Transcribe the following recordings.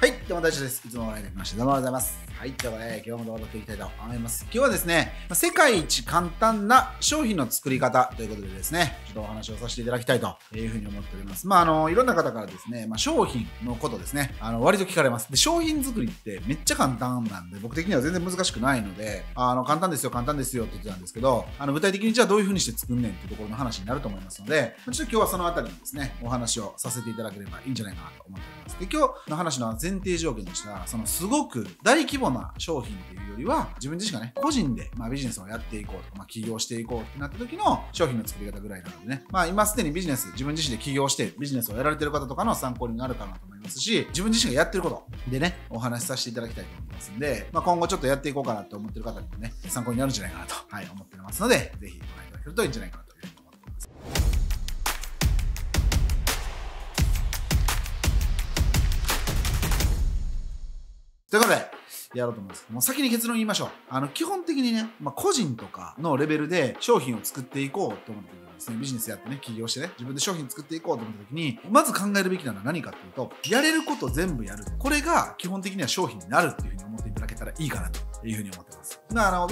はい、どうも大将です。いつもお会いできましてどうもありがとうございます。はい、ということで、今日も動画撮っていきたいと思います。今日はですね、世界一簡単な商品の作り方ということでですね、ちょっとお話をさせていただきたいというふうに思っております。いろんな方からですね、商品のことですね、割と聞かれます。で、商品作りってめっちゃ簡単なんで、僕的には全然難しくないので、簡単ですよ、簡単ですよって言ってたんですけど、具体的にじゃあどういうふうにして作んねんっていうところの話になると思いますので、ちょっと今日はそのあたりにですね、お話をさせていただければいいんじゃないかなと思っております。で、今日の話の前提条件としては、そのすごく大規模な商品っていうよりは、自分自身がね、個人でビジネスをやっていこうとか、起業していこうってなった時の商品の作り方ぐらいなのでね、今すでにビジネス、自分自身で起業してビジネスをやられてる方とかの参考になるかなと思いますし、自分自身がやってることでね、お話しさせていただきたいと思いますんで、今後ちょっとやっていこうかなと思ってる方にもね、参考になるんじゃないかなと、思っておりますので、ぜひご覧いただけるといいんじゃないかなというふうに思っております。ということで、やろうと思います。もう先に結論言いましょう。基本的にね、個人とかのレベルで商品を作っていこうと思ってるんですね。ビジネスやってね、起業してね、自分で商品作っていこうと思った時に、まず考えるべきなのは何かっていうと、やれること全部やる。これが基本的には商品になるっていうふうに思っていただけたらいいかなというふうに思ってます。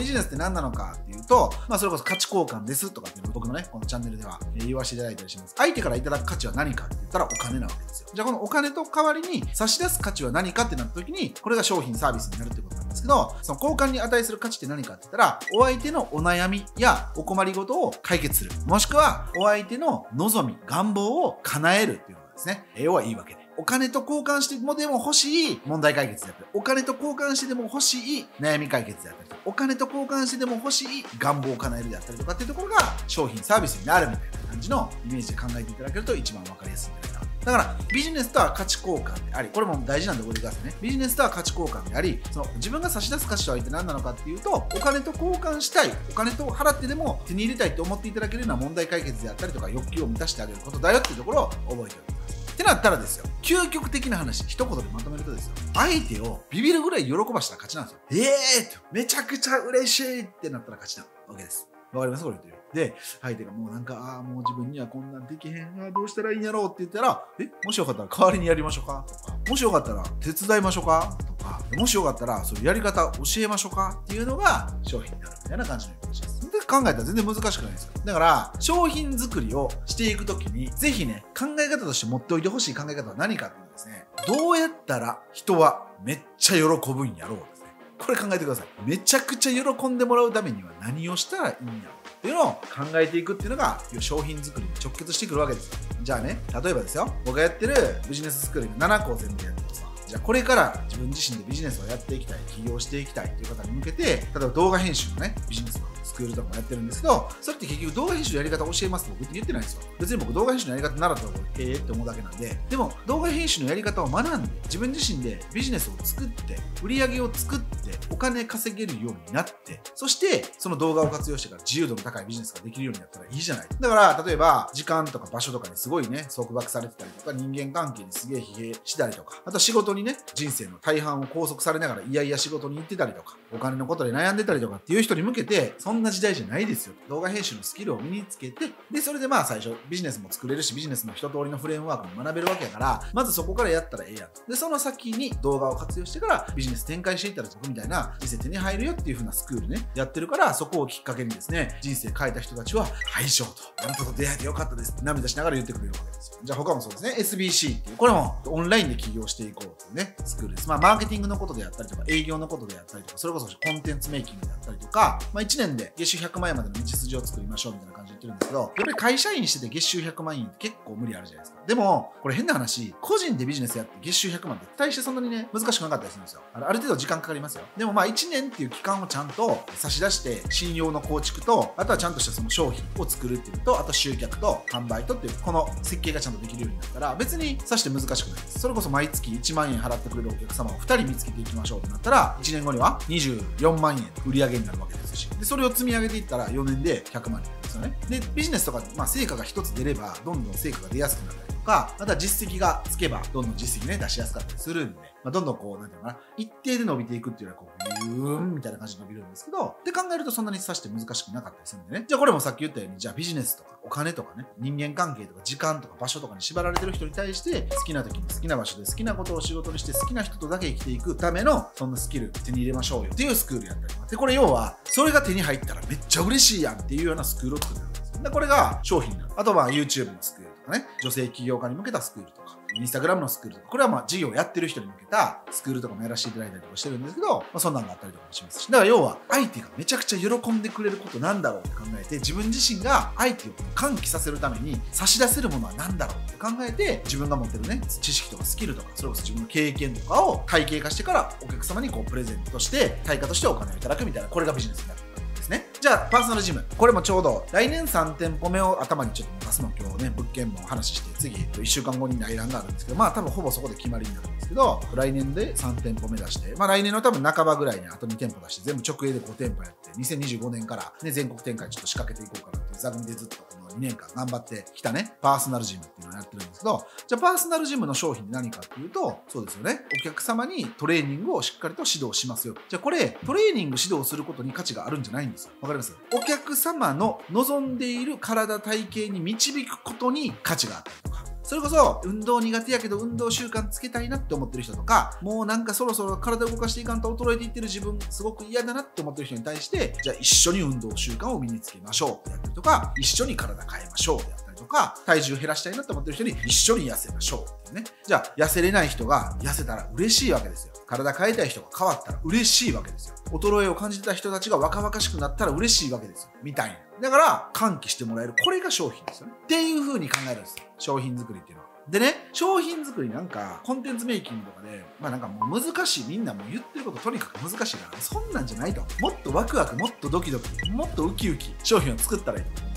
ビジネスって何なのかっていうと、それこそ価値交換ですとかっていうのを僕のね、このチャンネルでは言わせていただいたりします。相手からいただく価値は何かって言ったらお金なわけですよ。じゃあこのお金と代わりに差し出す価値は何かってなった時に、これが商品サービスになるってことなんですけど、その交換に値する価値って何かって言ったら、お相手のお悩みやお困りごとを解決する。もしくは、お相手の望み、願望を叶えるっていうことですね。要は言い訳で。お金と交換してもでも欲しい問題解決であったり、お金と交換してでも欲しい悩み解決であったり、お金と交換してでも欲しい願望を叶えるであったりとかっていうところが商品サービスになるみたいな感じのイメージで考えていただけると一番わかりやすいんじゃないかな。だから、ビジネスとは価値交換であり、これも大事なんで覚えてくださいね。ビジネスとは価値交換であり、自分が差し出す価値とは一体何なのかっていうと、お金と交換したい、お金と払ってでも手に入れたいって思っていただけるような問題解決であったりとか、欲求を満たしてあげることだよっていうところを覚えておいてください。ってなったらですよ、究極的な話、一言でまとめるとですよ、相手をビビるぐらい喜ばしたら勝ちなんですよ。めちゃくちゃ嬉しいってなったら勝ちなわけです。わかりますこれ言ってる。で、相手がもうなんか、もう自分にはこんなんできへんな、どうしたらいいんやろうって言ったら、もしよかったら代わりにやりましょうかとか、もしよかったら手伝いましょうかとか、もしよかったらそういうやり方教えましょうかっていうのが商品になるみたいな感じの話です。考えたら全然難しくないですよ。だから、商品作りをしていくときに、ぜひね、考え方として持っておいてほしい考え方は何かっていうとですね、どうやったら人はめっちゃ喜ぶんやろうですね。これ考えてください。めちゃくちゃ喜んでもらうためには何をしたらいいんやろうっていうのを考えていくっていうのが、商品作りに直結してくるわけですよ。じゃあね、例えばですよ、僕がやってるビジネススクールの7個を全部やってます。じゃあこれから自分自身でビジネスをやっていきたい、起業していきたいという方に向けて、例えば動画編集のね、ビジネスのスクールとかもやってるんですけど、それって結局動画編集のやり方教えますって僕言ってないんですよ。別に僕動画編集のやり方習ったらって思うだけなんで、でも動画編集のやり方を学んで、自分自身でビジネスを作って、売り上げを作って、お金稼げるようになって、そしてその動画を活用してから自由度の高いビジネスができるようになったらいいじゃない。だから例えば時間とか場所とかにすごいね、束縛されてたりとか、人間関係にすげえ疲弊したりとか、あと仕事にね、人生の大半を拘束されながらいやいや仕事に行ってたりとか、お金のことで悩んでたりとかっていう人に向けて、そんな時代じゃないですよ。動画編集のスキルを身につけて、でそれで最初ビジネスも作れるし、ビジネスの一通りのフレームワークも学べるわけやから、まずそこからやったらええやん。でその先に動画を活用してからビジネス展開していったら僕みたいな人生手に入るよっていう風なスクールね、やってるから、そこをきっかけにですね、人生変えた人たちははい賞と、あなたと出会えてよかったですって涙しながら言ってくれるわけですよ。じゃあ他もそうですね、 SBC っていう、これもオンラインで起業していこうっていうね、スクールです。マーケティングのことであったりとか、営業のことであったりとか、それこそコンテンツメイキングであったりとか、1年で月収100万円までの道筋を作りましょうみたいな感じで言ってるんですけど、やっぱり会社員してて月収100万円って結構無理あるじゃないですか。でもこれ変な話、個人でビジネスやって月収100万って大してそんなにね、難しくなかったりするんですよ。ある程度時間かかりますよ。でも1年っていう期間をちゃんと差し出して、信用の構築と、あとはちゃんとしたその商品を作るっていうのと、あと集客と販売とっていう、この設計がちゃんとできるようになったら、別に差して難しくないです。それこそ毎月1万円払ってくれるお客様を2人見つけていきましょうってなったら、1年後には24万円売り上げになるわけですし、でそれを積み上げていったら4年で100万円ですよね。でビジネスとか、成果が1つ出ればどんどん成果が出やすくなったりとか、か、また実績がつけば、どんどん実績ね、出しやすかったりするんで、まあ、どんどんこう、なんていうのかな、一定で伸びていくっていうよりは、こう、ビューンみたいな感じで伸びるんですけど、で考えるとそんなにさして難しくなかったりするんでね。じゃあこれもさっき言ったように、じゃあビジネスとか、お金とかね、人間関係とか、時間とか場所とかに縛られてる人に対して、好きな時に好きな場所で好きなことを仕事にして、好きな人とだけ生きていくための、そんなスキル手に入れましょうよっていうスクールやったりとか。で、これ要は、それが手に入ったらめっちゃ嬉しいやんっていうようなスクールを作ってるんですよ。で、これが商品になる。あとは YouTube のスクールとかね、女性起業家に向けたスクールとか。Instagram のスクールとか、これはまあ事業やってる人に向けたスクールとかもやらせていただいたりとかしてるんですけど、まあ、そんなんがあったりとかもしますし、だから要は相手がめちゃくちゃ喜んでくれることなんだろうって考えて、自分自身が相手を歓喜させるために差し出せるものは何だろうって考えて、自分が持ってるね、知識とかスキルとか、それこそ自分の経験とかを体系化してからお客様にこうプレゼントして、対価としてお金をいただくみたいな、これがビジネスになる。ね、じゃあパーソナルジム、これもちょうど来年3店舗目を頭にちょっと出すの、今日ね、物件もお話しして、次1週間後に内覧があるんですけど、まあ多分ほぼそこで決まりになるんですけど、来年で3店舗目出して、まあ来年の多分半ばぐらいにあと2店舗出して、全部直営で5店舗やって、2025年から、ね、全国展開ちょっと仕掛けていこうかなって、座組でずっとこの2年間頑張ってきたね、パーソナルジムっていうのをやってるんですけど、じゃあパーソナルジムの商品って何かっていうと、そうですよね、お客様にトレーニングをしっかりと指導しますよ。じゃあこれトレーニング指導することに価値があるんじゃないんです。わかります？お客様の望んでいる体体型に導くことに価値があったりとか、それこそ運動苦手やけど運動習慣つけたいなって思ってる人とか、もうなんかそろそろ体動かしていかんと衰えていってる自分すごく嫌だなって思ってる人に対して、じゃあ一緒に運動習慣を身につけましょうであったりとか、一緒に体変えましょうであったりとか、体重減らしたいなって思ってる人に一緒に痩せましょうっていうね。じゃあ痩せれない人が痩せたら嬉しいわけですよ。体変えたい人が変わったら嬉しいわけですよ。衰えを感じた人たちが若々しくなったら嬉しいわけですよ。みたいな。だから、歓喜してもらえる。これが商品ですよね。っていう風に考えるんですよ。商品作りっていうのは。でね、商品作りなんか、コンテンツメイキングとかで、まあなんかもう難しい、みんなもう言ってることとにかく難しいから、そんなんじゃないと。もっとワクワク、もっとドキドキ、もっとウキウキ、商品を作ったらいいと思います。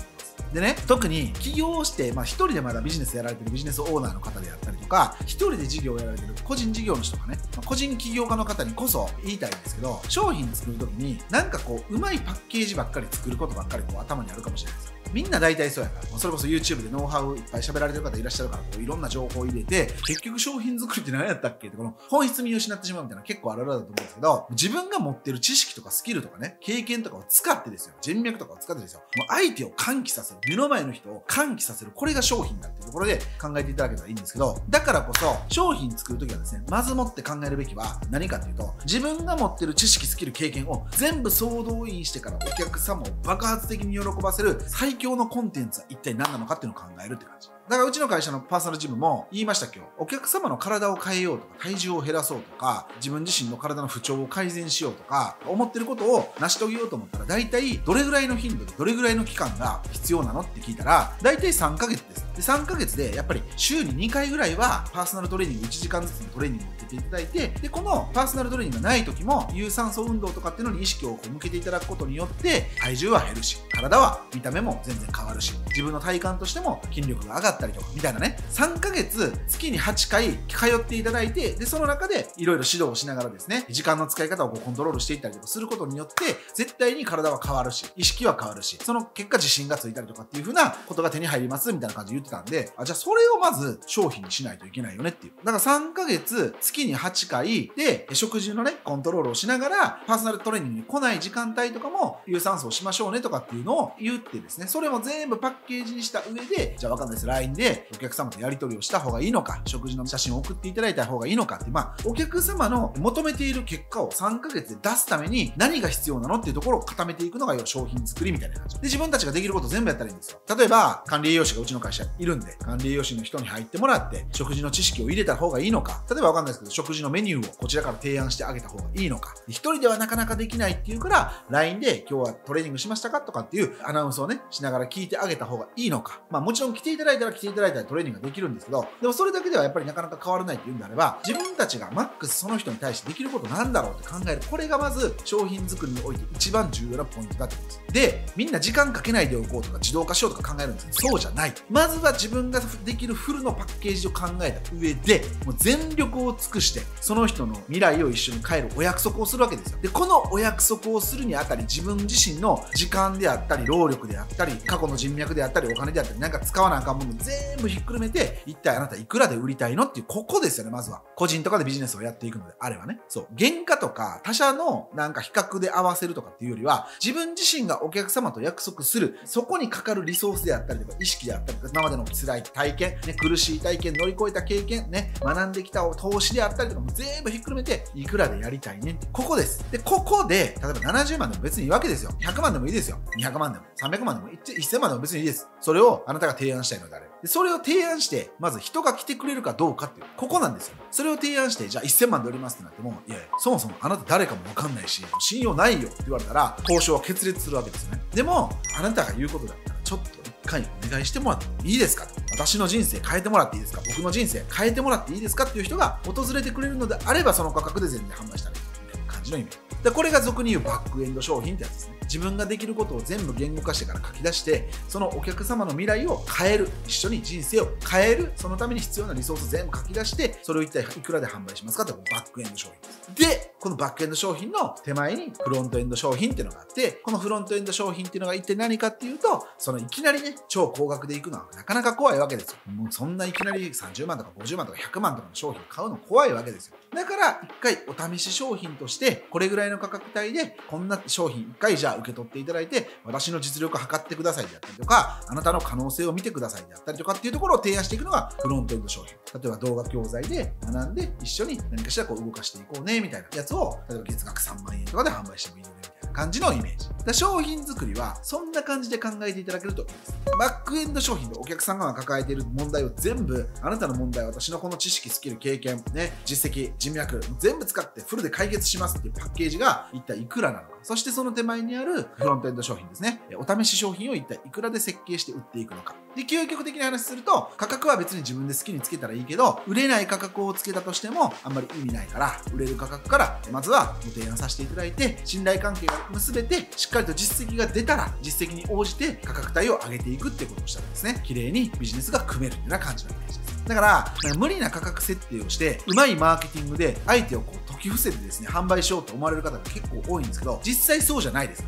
でね、特に起業して、まあ、一人でまだビジネスやられてるビジネスオーナーの方であったりとか、一人で事業をやられてる個人事業主とかね、まあ、個人起業家の方にこそ言いたいんですけど、商品作るときになんかこううまいパッケージばっかり作ることばっかりこう頭にあるかもしれないですよ。みんな大体そうやから、それこそ YouTube でノウハウいっぱい喋られてる方いらっしゃるから、こういろんな情報を入れて、結局商品作りって何やったっけって、この本質見失ってしまうみたいな結構あるあるだと思うんですけど、自分が持ってる知識とかスキルとかね、経験とかを使ってですよ、人脈とかを使ってですよ、もう相手を歓喜させる、目の前の人を歓喜させる、これが商品だっていうところで考えていただけたらいいんですけど、だからこそ商品作るときはですね、まずもって考えるべきは何かっていうと、自分が持ってる知識、スキル、経験を全部総動員してからお客様を爆発的に喜ばせる最強のコンテンツは一体何なのかっていうのを考えるって感じ。だからうちの会社のパーソナルジムも言いました今日、お客様の体を変えようとか、体重を減らそうとか、自分自身の体の不調を改善しようとか、思ってることを成し遂げようと思ったら、大体どれぐらいの頻度でどれぐらいの期間が必要なのって聞いたら、大体3ヶ月です。で、3ヶ月でやっぱり週に2回ぐらいはパーソナルトレーニング、1時間ずつのトレーニングを受けていただいて、で、このパーソナルトレーニングがない時も、有酸素運動とかっていうのに意識をこう向けていただくことによって、体重は減るし、体は見た目も全然変わるし、自分の体感としても筋力が上がってたりとかみたいなね、3ヶ月月に8回通っていただいて、でその中でいろいろ指導をしながらですね、時間の使い方をこうコントロールしていったりとかすることによって、絶対に体は変わるし、意識は変わるし、その結果自信がついたりとかっていう風なことが手に入りますみたいな感じで言ってたんで、あ、じゃあそれをまず商品にしないといけないよねっていう。だから3ヶ月月に8回で食事のねコントロールをしながら、パーソナルトレーニングに来ない時間帯とかも有酸素をしましょうねとかっていうのを言ってですね、それも全部パッケージにした上で、じゃあわかんないです、LINE でお客様とやり取りをした方がいいのか、食事の写真を送っていただいた方がいいのかって、まあお客様の求めている結果を3ヶ月で出すために何が必要なのっていうところを固めていくのが要は商品作りみたいな感じで、自分たちができることを全部やったらいいんですよ。例えば管理栄養士がうちの会社いるんで、管理栄養士の人に入ってもらって食事の知識を入れた方がいいのか、例えばわかんないですけど、食事のメニューをこちらから提案してあげた方がいいのか、一人ではなかなかできないっていうから LINE で今日はトレーニングしましたかとかっていうアナウンスをねしながら聞いてあげた方がいいのか、まあもちろん来ていただいたら来ていただいたらトレーニングができるんですけど、でもそれだけではやっぱりなかなか変わらないっていうんであれば、自分たちがマックスその人に対してできることなんだろうって考える、これがまず商品作りにおいて一番重要なポイントだと思います。で、みんな時間かけないでおこうとか自動化しようとか考えるんですけど、そうじゃない。まずずは自分ができるフルのパッケージを考えた上で、もう全力を尽くして、その人の未来を一緒に変えるお約束をするわけですよ。で、このお約束をするにあたり、自分自身の時間であったり、労力であったり、過去の人脈であったり、お金であったり、なんか使わなあかんもの全部ひっくるめて、一体あなたいくらで売りたいのっていう、ここですよね、まずは。個人とかでビジネスをやっていくのであればね。そう。原価とか、他社のなんか比較で合わせるとかっていうよりは、自分自身がお客様と約束する、そこにかかるリソースであったりとか、意識であったりとか、今までの辛い体験、ね、苦しい体験、乗り越えた経験、ね、学んできた投資であったりとかも全部ひっくるめて、いくらでやりたいねって、ここです。で、ここで、例えば70万でも別にいいわけですよ。100万でもいいですよ。200万でも、300万でも、1000万でも別にいいです。それをあなたが提案したいのであれば。で、それを提案して、まず人が来てくれるかどうかっていう、ここなんですよ。それを提案して、じゃあ1000万で売りますってなっても、いやいや、そもそもあなた誰かもわかんないし、信用ないよって言われたら、交渉は決裂するわけですよね。でも、あなたが言うことだったら、ちょっと一回お願いしてもらってもいいですかと。私の人生変えてもらっていいですか、僕の人生変えてもらっていいですかっていう人が訪れてくれるのであれば、その価格で全然販売したらいいみたいな感じの意味。で、これが俗に言うバックエンド商品ってやつですね。自分ができることを全部言語化してから書き出して、そのお客様の未来を変える、一緒に人生を変える、そのために必要なリソース全部書き出して、それを一体いくらで販売しますかって、このバックエンド商品です。で、このバックエンド商品の手前にフロントエンド商品っていうのがあって、このフロントエンド商品っていうのが一体何かっていうと、そのいきなりね、超高額でいくのはなかなか怖いわけですよ。もうそんないきなり30万とか50万とか100万とかの商品買うの怖いわけですよ。だから、一回お試し商品として、これぐらいの価格帯で、こんな商品一回じゃあ受け取っていただいて、私の実力を測ってくださいであったりとか、あなたの可能性を見てくださいであったりとかっていうところを提案していくのがフロントエンド商品。例えば動画教材で学んで、一緒に何かしらこう動かしていこうね、みたいなやつを、例えば月額3万円とかで販売してもいいのね、みたいな感じのイメージ。商品作りはそんな感じで考えていただけるといいです。バックエンド商品でお客さんが抱えている問題を全部、あなたの問題、私のこの知識、スキル、経験、ね、実績、人脈、全部使ってフルで解決しますっていうパッケージが一体いくらなのか。そしてその手前にあるフロントエンド商品ですね。お試し商品を一体いくらで設計して売っていくのか。で、究極的な話すると、価格は別に自分で好きにつけたらいいけど、売れない価格をつけたとしてもあんまり意味ないから、売れる価格からまずはご提案させていただいて、信頼関係が結べて、しっかりと実績が出たら、実績に応じて価格帯を上げていくってことをしたらですね、綺麗にビジネスが組めるっていうような感じのイメージです。だから、無理な価格設定をして、うまいマーケティングで相手をこう解き伏せてですね、販売しようと思われる方が結構多いんですけど、実際そうじゃないです。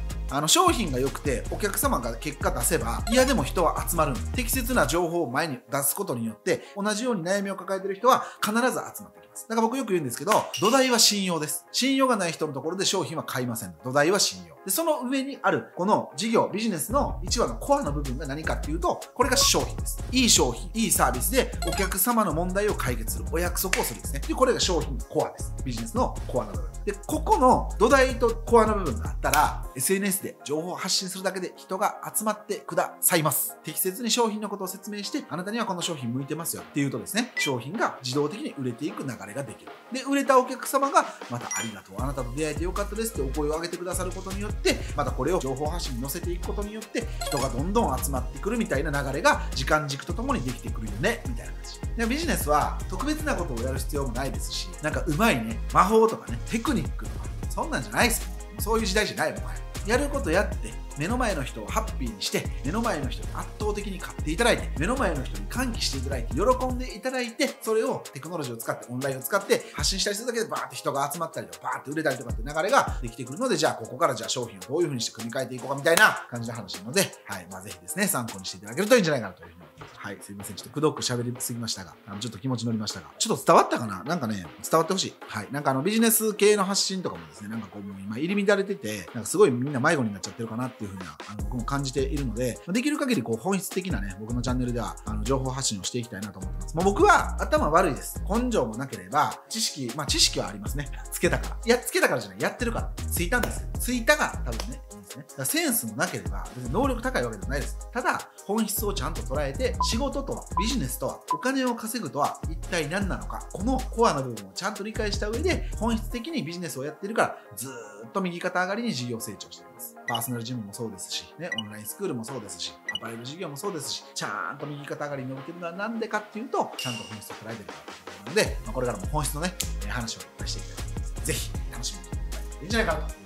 商品が良くて、お客様が結果出せば、いやでも人は集まるんです。適切な情報を前に出すことによって、同じように悩みを抱えている人は必ず集まってきます。だから僕よく言うんですけど、土台は信用です。信用がない人のところで商品は買いません。土台は信用。で、その上にある、この事業、ビジネスの一番のコアの部分が何かっていうと、これが商品です。いい商品、いいサービスで、お客様の問題を解決する、お約束をするですね。で、これが商品のコアです。ビジネスのコアの部分。で、ここの土台とコアの部分があったら、SNSで情報を発信するだけで人が集まってくださいます。適切に商品のことを説明して、あなたにはこの商品向いてますよっていうとですね、商品が自動的に売れていく流れができる。で、売れたお客様が、またありがとう、あなたと出会えてよかったですってお声を上げてくださることによって、またこれを情報発信に乗せていくことによって、人がどんどん集まってくるみたいな流れが時間軸とともにできてくるよね、みたいな感じ。で、ビジネスは特別なことをやる必要もないですし、なんかうまいね、魔法とかね、テクニックとか、そんなんじゃないですよ。そういう時代じゃないもん、前。やることやって、目の前の人をハッピーにして、目の前の人に圧倒的に買っていただいて、目の前の人に歓喜していただいて、喜んでいただいて、それをテクノロジーを使って、オンラインを使って発信したりするだけでバーって人が集まったりとか、バーって売れたりとかって流れができてくるので、じゃあここからじゃあ商品をどういう風にして組み替えていこうかみたいな感じの話なので、はい、まあぜひですね、参考にしていただけるといいんじゃないかなというふうに思います。はい、すいません。ちょっとくどく喋りすぎましたが、ちょっと気持ち乗りましたが、ちょっと伝わったかな？なんかね、伝わってほしい。はい、なんかビジネス系の発信とかもですね、なんかこう今入り乱れてて、なんかすごいみんな迷子になっちゃってるかなっていうふうには僕も感じているので、できる限りこう本質的なね、僕のチャンネルでは情報発信をしていきたいなと思ってます。もう僕は頭悪いです。根性もなければ、知識はありますね。つけたから。いや、つけたからじゃない。やってるから。ついたんですよ。ついたが多分ね。だからセンスもなければ、別に能力高いわけではないです。ただ、本質をちゃんと捉えて、仕事とは、ビジネスとは、お金を稼ぐとは、一体何なのか、このコアの部分をちゃんと理解した上で、本質的にビジネスをやってるから、ずーっと右肩上がりに事業成長しています。パーソナルジムもそうですし、ね、オンラインスクールもそうですし、アパレル事業もそうですし、ちゃんと右肩上がりに伸びてるのはなんでかっていうと、ちゃんと本質を捉えてるからっていうことなので、これからも本質のね、話をいっぱいしていきたいと思います。ぜひ、楽しみにしていただいていいんじゃないかなと。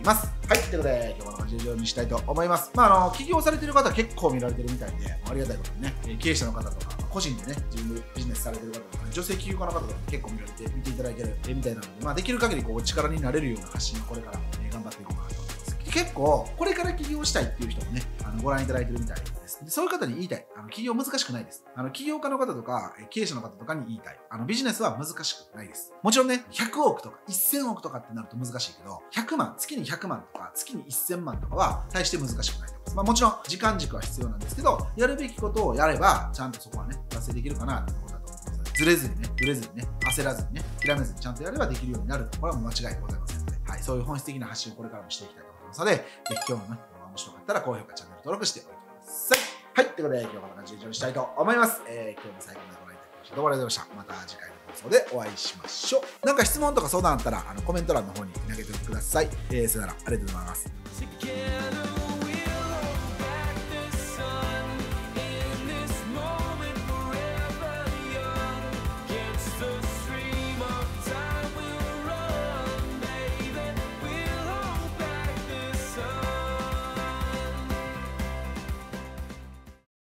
います。はい、ということで今日は終了にしたいと思います。起業されてる方結構見られてるみたいで、ありがたいことにね、経営者の方とか個人でね自分でビジネスされてる方とか、ね、女性起業家の方とか結構見られて見ていただけるみたいなので、できる限りこう力になれるような発信をこれからも、頑張っていこうかなと思います。結構これから起業したいっていう人もねご覧いただいてるみたいです。そういう方に言いたい、起業難しくないです。起業家の方とか経営者の方とかに言いたい、ビジネスは難しくないです。もちろんね100億とか1000億とかってなると難しいけど、100万、月に100万とか月に1000万とかは大して難しくないと思います。もちろん時間軸は必要なんですけど、やるべきことをやればちゃんとそこはね達成できるかなってことだと思います。ずれずにね、ぶれずにね、焦らずにね、諦めずにちゃんとやればできるようになる、これはもう間違いでございませんので、はい、そういう本質的な発信をこれからもしていきたいと思いますので、ぜひ今日のね面白かったら高評価、チャンネル登録しておいてください。はい、ということで今日はこんな感じで以上にしたいと思います。今日も最後までご覧いただきましてどうもありがとうございました。また次回の放送でお会いしましょう。なんか質問とか相談あったらコメント欄の方に投げてください。さよなら、ありがとうございます。